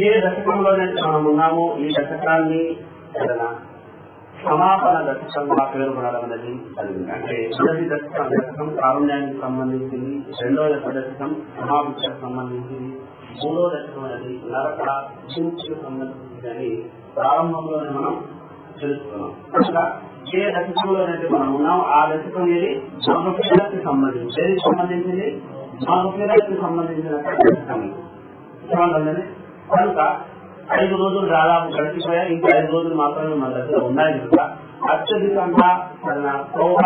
ये దశకంలో ఈ దశకాన్ని సమాపన దశకంగా పేర్కొనాలన్నది అంటే మొదటి దశకం ప్రారంభానికి సంబంధించింది, రెండవ దశకం సమాప్తికి సంబంధించింది, మూడవ దశకం అనేది నరక శిక్షకు సంబంధించిందని ప్రారంభంలోనే మనం తెలుసుకున్నాం. అట్లా ఏ దశకంలోనైతే మనం ఉన్నాం ఆ దశకం ఏది మానవీయతకి సంబంధించి ఏది సంబంధించింది మానవీయతకి సంబంధించిన దశకం. కనుక 5 రోజులు దాదాపు గడిచిపోయాయి, ఇంకా 5 రోజులు మాత్రమే మన దగ్గర ఉన్నాయి. కనుక అత్యధికంగా మన క్రోధ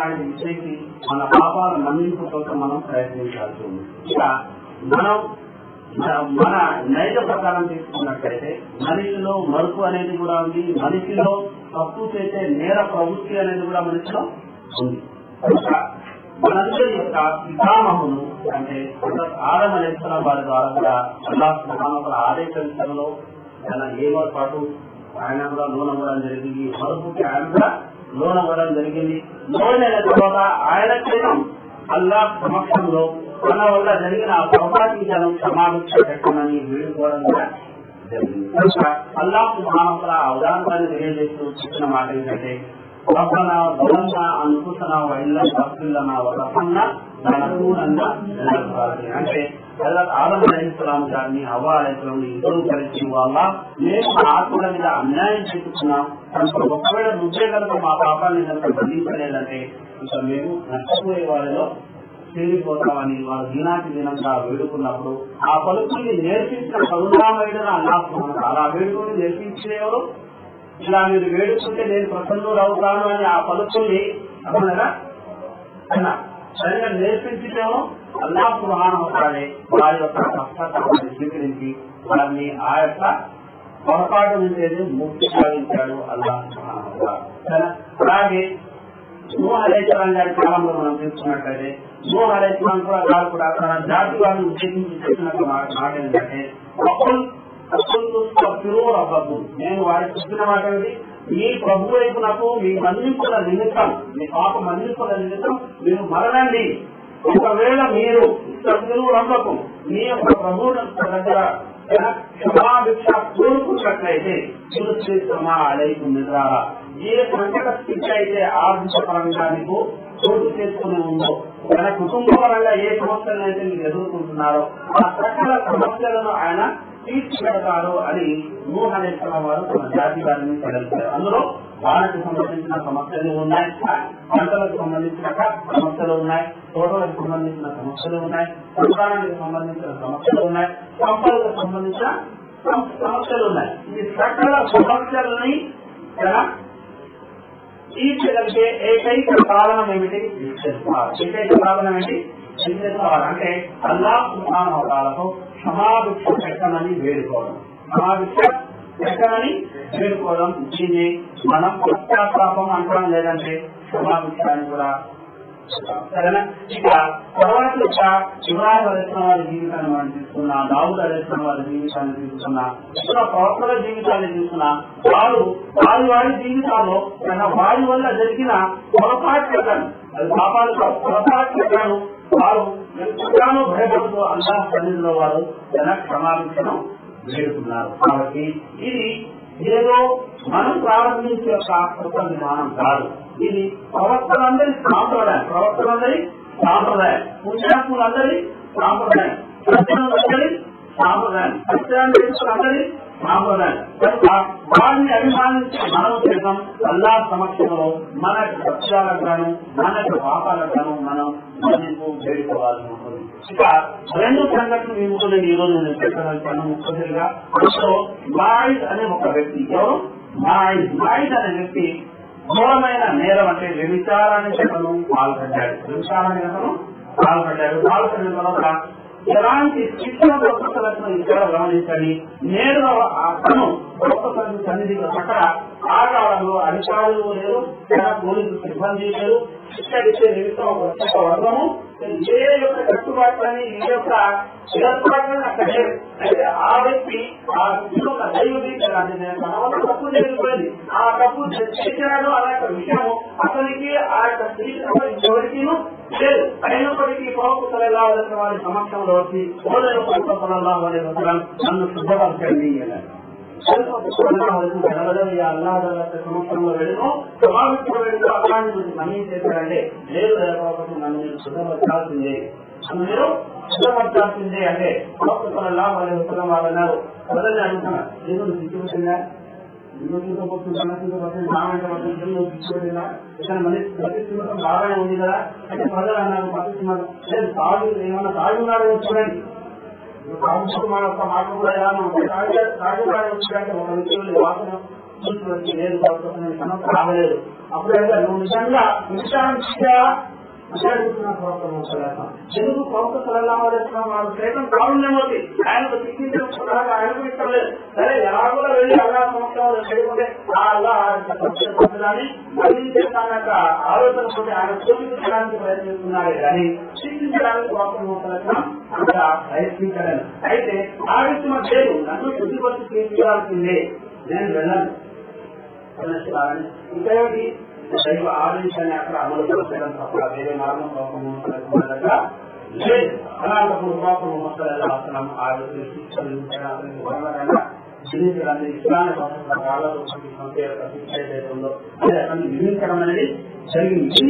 లాంటి విషయాన్ని మన పాపాలను మన్నింపు కోసం మనం ప్రయత్నించాల్సి ఉంది. ఇలా మనం మన నైజ ప్రకారం తీసుకున్నట్లయితే మనిషిలో మరుపు అనేది కూడా ఉంది, మనిషిలో తప్పు చేసే నేర ప్రవృత్తి అనేది కూడా మనిషిలో ఉంది. మనందరి యొక్క పితామహును అంటే ఆదమ అలైహిస్సలాం వారి ద్వారా కూడా అల్లాహ్ సుబ్హానహు వ తఆలా ఆదేశించడంలో ఏమో పాటు ఆయన కూడా లోనవ్వడం జరిగింది, మరుపుకి ఆయన కూడా లోనవ్వడం జరిగింది. లోనైన తర్వాత ఆయన కోసం అల్లాహ్ సమక్షంలో తన వల్ల జరిగిన ఆ పొరపాటును క్షమాపించని వేడుకోవడం కూడా జరిగింది. అల్లాహ్ సుబ్హానహు వ తఆలా ఆ ఉదాహరణను తెలియజేస్తూ చెప్పిన మాట ఏంటంటే అనుకుతున్నా వైళ్ళ భక్తులన్న వరకున్న అంటే ఆదమ అలైహిస్సలాం గారిని హవ్వ అలైహిస్సలాంని ఇద్దరు కలిసి వాళ్ళ మేము ఆత్మల మీద అన్యాయం చేస్తున్నాం, ఒకవేళ నువ్వే కనుక మా పాపాలని కనుక బంధించలేదంటే ఇక మేము నష్టపోయే వాళ్ళలో చేరిపోతామని వారు దినాటి దినంగా వేడుకున్నప్పుడు ఆ పలుకుని నేర్పించిన కరుణామయుడని అల్లాహ్ అలా వేడుకుని నేర్పించేవారు. ఇలా మీరు వేడుకుంటే నేను ప్రసన్నుడు అవుతాను అని ఆ పలుకుల్ని అమ్మనగా అన్నా సరిగా నేర్పించటం అల్లాహ్ సుబ్హానహు వ తఆలా వారి యొక్క కష్టాన్ని స్వీకరించి వారిని ఆ యొక్క పొరపాటు నుండి ముక్తి సాధించాడు అల్లాహ్ సుబ్హానహు వ తఆలా. అలాగే నూహ్ అలైహిస్సలాం గారి కాలంలో మనం తీసుకున్నట్లయితే నూహ్ అలైహిస్సలాం కూడా వారు కూడా తన జాతి వారిని ఉద్దేశించి చెప్పినట్టు మాట ఏంటంటే నేను వారికి చెప్పిన మాట ఏమిటి, మీ ప్రభు వైపు నాకు మీ మన్నింపుల నిమిత్తం మీ పాప మన్నింపుల నిమిత్తం మీరు మరణండి. ఒకవేళ మీరు రమ్మకు మీ యొక్క ప్రభు దగ్గర క్షమాభిక్ష కోరుకున్నట్లయితే క్షమా అలైకు నిద్రారా ఏ సంకట స్థితి అయితే ఆర్థిక పరంగా మీకు చోటు చేసుకుని ఉందో ఆయన కుటుంబ పరంగా ఏ సమస్యలనైతే మీరు ఎదుర్కొంటున్నారో ఆ సకల సమస్యలను ఆయన తీర్చిపెడతారు అని నూహ్ అలైహిస్సలాం వారు తమ జాతి వారిని తగలిపారు. అందులో వారికి సంబంధించిన సమస్యలు ఉన్నాయి, పంటలకు సంబంధించిన సమస్యలు ఉన్నాయి, తోటలకు సంబంధించిన సమస్యలు ఉన్నాయి, సంతానానికి సంబంధించిన సమస్యలు ఉన్నాయి, సంపదకు సంబంధించిన సమస్యలు ఉన్నాయి. ఈ సకల సమస్యలని తీర్చగలిగే ఏకైక సాధనం ఏమిటి, ఏకైక సాధనం ఏంటి అంటే అల్లాహ్ సుబ్హానహు వ తఆలాతో క్షమాభిక్ష పెట్టనని వేడుకోవడం. క్షమాభిక్ష పెట్టనని వేడుకోవడం దీన్ని మనం పశ్చాత్తాపం అంటాం, లేదంటే క్షమాభిక్ష అని కూడా. ఇక తర్వాత ఇబ్రాహీం అలైహిస్సలాం వారి జీవితాన్ని మనం తీసుకున్నా, దావూద్ అలైహిస్సలాం వారి జీవితాన్ని తీసుకున్నా, ఇతర ప్రవక్తల జీవితాన్ని తీసుకున్నా, వారు వారి వారి జీవితాల్లో వారి వల్ల జరిగిన పొరపాట్లను అది పాపాలతో పొరపాట్లను వారు ఎంతగానో భయపడుతూ అల్లాహ్ సన్నిధిలో వారు క్షమాభిక్షను వేడుకున్నారు. కాబట్టి ఇది ఏదో మనం ప్రారంభించే కొత్త విధానం కాదు, ఇది ప్రవక్తలందరి సాంప్రదాయం, ప్రవక్తలందరి సాంప్రదాయం, పుణ్యాత్ములందరి సాంప్రదాయం, సత్యులందరి సాంప్రదాయం, సత్యాంధ్రులందరి సాంప్రదాయం. కనుక వారిని అభిమానించి మనం చేద్దాం అల్లాహ్ సమక్షంలో మన లక్ష్యాలకు గాను మన పాపాలకు గాను మనం మన్నింపు వేడుకోవాలని ఉంటుంది. ఇక 2 సంఘటనలు ఈ ముందు నేను ఈరోజు నేను చెప్పగలుగుతాను ముఖ్యంగా. సో మాయిద్ అనే ఒక వ్యక్తి, ఎవరు మాయిద్ అనే వ్యక్తి ఘోరమైన నేరం అంటే వ్యభిచారానికి అతను పాల్పడ్డాడు, వ్యభిచారానికి అతను పాల్పడ్డాడు. పాల్పడిన తర్వాత ఎలాంటి శిక్షణ ప్రొఫెసర్లను ఇక్కడ గమనించండి, నేరుగా అతను ప్రొఫెసర్ సన్నిధి అక్కడ ఆ కాలంలో అధికారులు లేరు, పోలీసు సిబ్బంది లేరు, శిక్షణ ఇచ్చే నిమిత్తం ఒక వర్గము ఏ యొక్క కట్టుబాట్లని ఈ యొక్క ఏర్పాట్లని అక్కడ ఆ వ్యక్తి అలాంటి విషయము అతనికి ఆ యొక్క ఎవరికీ అయినప్పటికీ ప్రభుత్వ సలహాదారు వారి సమక్షంలో వచ్చి ఓదరు ప్రభుత్వ సలహాదారు నన్ను సిద్ధపరచండి అని అల్లాహ్ సంవత్సరంలో వెళ్ళను ప్రభావితం వెళ్ళిన అల్లాహ్ నమ్మి చేశారంటే లేదు లేకపోతే నన్ను మీరు సిద్ధపరచాల్సిందే అని మీరు సిద్ధపరచాల్సిందే అంటే ప్రభుత్వ సలహాదారు వారి ఉత్తరం వాళ్ళు అన్నారు మొదలనే అంటున్నారు నేను సిద్ధపడుతున్నా బాగానే ఉంది కదా అంటే ప్రజలు అన్నారు పట్టిస్తున్నారు లేదు సాగు ఏమన్నా సాగున్నారో చూడండి మన యొక్క మాట కూడా వాసన చూసి లేదు సమస్య రాగలేదు అప్పుడైతే నువ్వు నిజంగా నిజాంశగా తెలుగు ప్రభుత్వ సలహాలేస్తున్నాం వాళ్ళు సైతం ప్రాబ్లమ్ అవుతుంది ఆయనకు శిక్షించడం కూడా ఆయనకు ఇష్టం లేదు సరే ఎలా కూడా వెళ్ళి అలా సంవత్సరాలు చేయకుంటే అలా పొందడాన్ని మరింత ఆలోచన కూడా ఆయన చూపించడానికి ప్రయత్నిస్తున్నారే కానీ శిక్షించడానికి ప్రభుత్వం అవుతున్నా అంత ప్రయత్నించలేదు. అయితే ఆ విషయం లేదు నన్ను శుద్ధిపరిచి తీర్చాల్సిందే నేను వెళ్ళాను ఇంకేమిటి దైవ ఆదేశాన్ని అక్కడ అమలు చేయడం తప్ప వేరే మార్గం దగ్గర లేదు. అలాంటప్పుడు మాత్రం ఆరోగ్య శిక్షణ జీవించడానికి ఇస్లాం శిక్షణలో అదే అతన్ని విధించడం అనేది జరిగింది.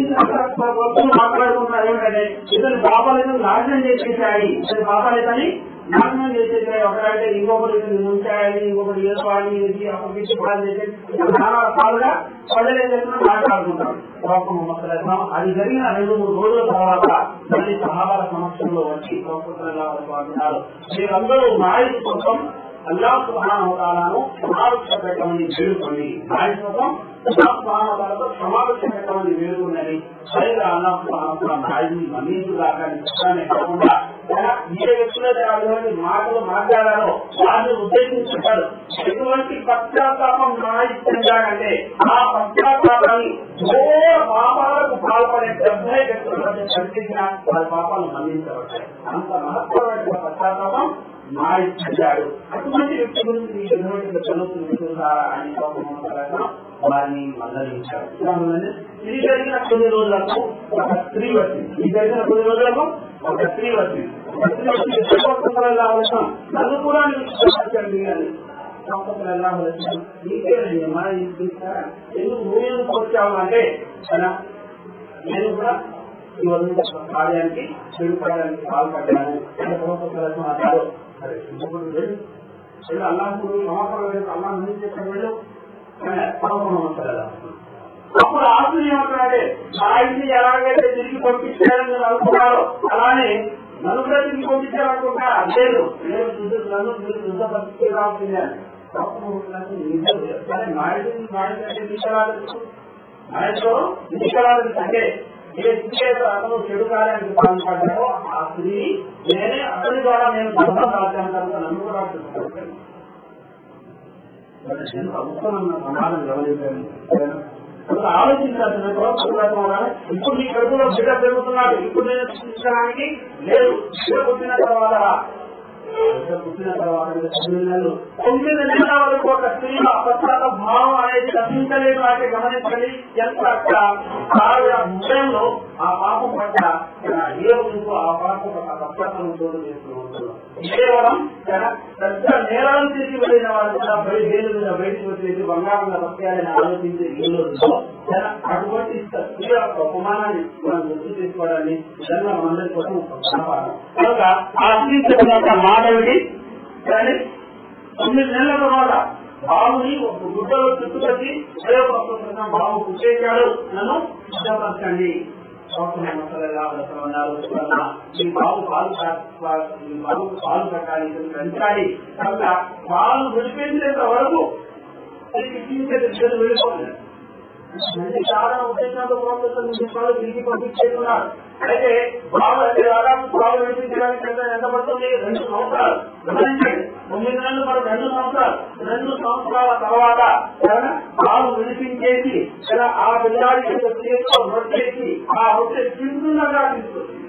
మాట్లాడుకుంటున్నారు ఏంటంటే ఇతని పాపాలను నాశనం చేసేసాయి ఇతని పాపాలని నాశనం చేసేసాయి ఒకటంటే ఇంకొకటి ఉంచాయని ఇంకొకటి వేసుకోవాలి చాలా రకాలుగా మాట్లాడుకుంటారు. అది జరిగిన 2-3 రోజుల తర్వాత మళ్ళీ సహాబాల సమక్షంలో వచ్చి ప్రభుత్వాలు వీరందరూ నాయకు కోసం అల్లాహ్ సుబ్హానహు వ తఆలాను సమావేశ పెట్టమని వేడుకొని నాయకు కోసం అల్లాహ్ సుబ్హానహు వ తఆలాతో సమావేశ పెట్టమని వేడుకున్నది స్వయంగా అల్లాహ్ సుబ్హానహు వ తఆలా నాయకుని మన్నించుగానే కాకుండా ఏ వ్యక్తులైతే మాటలు మాట్లాడారో వారిని ఉద్దేశించుతారు ఎటువంటి పశ్చాత్తాపం నాయిస్తున్నాడంటే ఆ పశ్చాత్తాపాన్ని ఘోర పాపాలకు పాల్పడే 70 వ్యక్తుల మధ్య కనిపించిన వారి పాపాలను మన్నించబడ్డాయి. అంత మహత్తరమైన పశ్చాత్తాపం నాయిస్తున్నాడు. అటువంటి వ్యక్తి గురించి ఎటువంటి చదువుతుందా అని వారిని మందలించాడు. ఇది జరిగిన కొన్ని రోజులకు ఒక స్త్రీ వచ్చింది నన్ను కూడా చెప్పండి అని సంపత్తులు ఎలా వచ్చింది నీకేనమ్మా ఎందుకు నువ్వేం కోరుతావు అంటే నేను కూడా ఈ వల్ల కార్యానికి చెడుకోవడానికి పాల్పడ్డాను అంటే ప్రభుత్వం అంటారు సరే సింహకుడు వెళ్ళి అల్లాహుడు నమ్మకం లేదు అల్లా నుంచి చెప్పడం వెళ్ళు అప్పుడు ఆశ్చర్యం ఏమంటారంటే మా ఇంటిని ఎలాగైతే తిరిగి పంపించారని మీరు అనుకున్నారో అలానే నన్ను కూడా తిరిగి పంపించారనుకుంటా లేదు నేను నన్ను మీరు యుద్ధపరిస్థితి రావుతుంది అని నాయకుడు అంటే ఏ స్త్రీ అతను చెడు కార్యానికి పాల్పడ్డారో ఆ స్త్రీ నేనే అతని ద్వారా నేను నన్ను కూడా సమాధానం గమనించాను ఆలోచించాల్సిన ఇప్పుడు మీ కడుపులో బిడ్డ పెరుగుతున్నాడు ఇప్పుడు నేను చూపించడానికి లేదు బిడ్డ పుట్టిన తర్వాత తొమ్మిది నెలల వరకు ఒక స్త్రీ అపచార భావం అనేది తప్పించలేదు అంటే గమనించండి ఎంత అక్కడ హృదయంలో ఆ పాపం పట్ల ఏ గురువు ఆ పాపం పక్షాత్వం చోటు చేస్తూ ఉంటున్నాం కేవలం పెద్ద నేరాలు తిరిగి వెళ్ళిన వాళ్ళు కూడా బయటకు వచ్చేసి బంగారంగా సత్యాలని ఆలోచించే వీళ్ళు అటువంటి స్త్రీ యొక్క ఉపమానాన్ని మనం గుర్తు చేసుకోవడాన్ని నిజంగా మనందరి కోసం కనుక ఆ స్త్రీ మానవుడి కానీ 9 నెలల తర్వాత బాబుని గుడ్డలో చుట్టుపట్టి బాబు పుట్టేశాడు నన్ను సిద్ధపరచండి పాలు కట్టాలి పెంచాలి కనుక పాలు విడిపించేంత వరకు వెళ్ళిపోతుంది చాలా ఉద్దేశాలతో పాలు తిరిగి పంపించేస్తున్నారు. అయితే బాబు బాబు విడిపించడానికి ఎంత పడుతుంది 2 సంవత్సరాలు గమనించండి 9 నెలలు మనం 2 సంవత్సరాల తర్వాత బాబు విడిపించేసి ఇలా ఆ పిల్లాడి చేతిలో రొట్టేసి ఆ రొట్టె చిన్నగా తీసుకొచ్చింది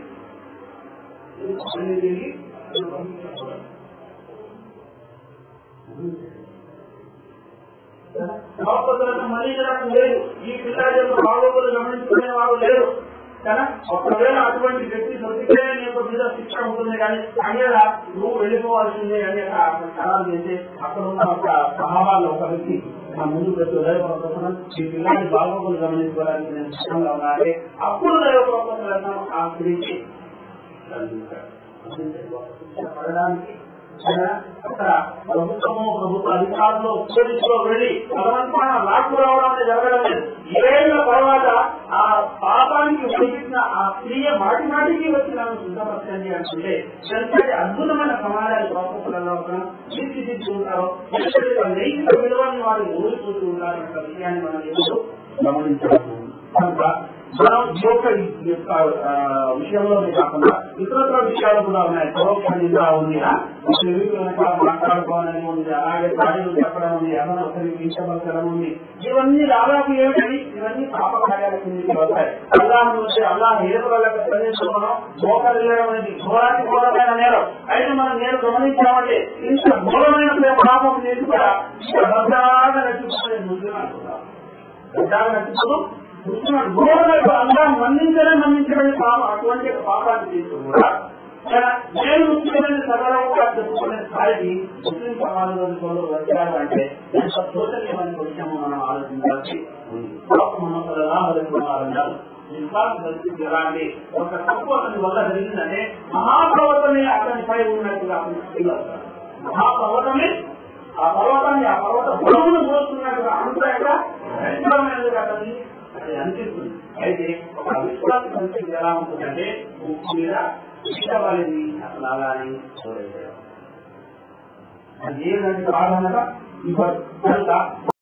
हमारी तरफ ले ये पिताजी भावों को गमन करने वालों ले लो है ना। और प्रवेश आत्मन की व्यक्ति सोचते हैं ये तो मेरा शिक्षा होने का नहीं था वो वेलिको वाले ने यानी आराम देते आप लोग आपका सहावा लोग करती हम मुझे प्रचोदय और प्रसन्न की पिताजी भावों को गमन करने में शामिल होना है आपको लोगों को करना आखिरी की परिणाम ప్రభుత్వము ప్రభుత్వ అధికారులు పోలీసులో వెళ్ళి తనంతా నాకు రావడానికి జరగడం ఏళ్ళ తర్వాత ఆ పాపానికి ఉపయోగించిన ఆ స్త్రీయ మాటి మాటికి వచ్చిన సిద్ధపరచండి అనుకుంటే చంద్రుడి అద్భుతమైన సమాజాలు ప్రభుత్వాలలో తీర్చిదిద్దుకుంటారు. నైతిక విలువని వారు ఊరుకుంటూ ఉంటారు. విషయాన్ని మనం ఎందుకు గమనించాము కనుక మనం యొక్క విషయంలోనే కాకుండా ఇతర విషయాలు కూడా ఉన్నాయి. పరోక్షంగా ఉందిగా మాట్లాడుకోవాలని ఉంది, అలాగే కార్యాలు చెప్పడం ఉంది, అనవసరికి ఇష్టపరచడం ఉంది. ఇవన్నీ దాదాపు ఏమిటి? ఇవన్నీ పాప కార్యాల కిందకి వస్తాయి. అల్లాహ్ నుంచి అల్లాహ్ ఏర్పడలేక ప్రదేశం మనం మోకలు వేయడం అనేది ఘోరాన్ని ఘోరమైన నేరం. అయితే మనం నేను గమనించామంటే ఇంత ఘోరమైన పాపం నేను కూడా శ్రద్ధగా నచ్చుకునే ముందు అనుకుంటాం. శ్రద్ధగా నచ్చుకున్నాం ఘోరమైన అందా మన్నించలే మన్నించడం పాపం. అటువంటి పాపాన్ని తీసుకున్నారా నేను ముఖ్యమైన సగలంగా చెప్పుకునే స్థాయికి ముస్లిం సమాజంలో వచ్చారంటే ఎంత శోచనీయమైన విషయం మనం ఆలోచించాల్సి ఉంది. విశ్వాసరాన్ని ఒక తక్కువ అతని వల్ల జరిగిందంటే మహాపర్వతమే అతనిపై ఉన్నట్టుగా అతను మహాపర్వతమే ఆ పర్వతాన్ని ఆ పర్వత బలమును కోరుతున్నట్టుగా అంత రైతులమైనది అతన్ని అది అనిపిస్తుంది. అయితే ఒక విశ్వాస పరిస్థితి ఎలా ఉంటుందంటే ముక్కు మీద ఇష్టపడింది అసలు అలానే చూడలేదు. అది ఏదంటే ప్రాధాన్యత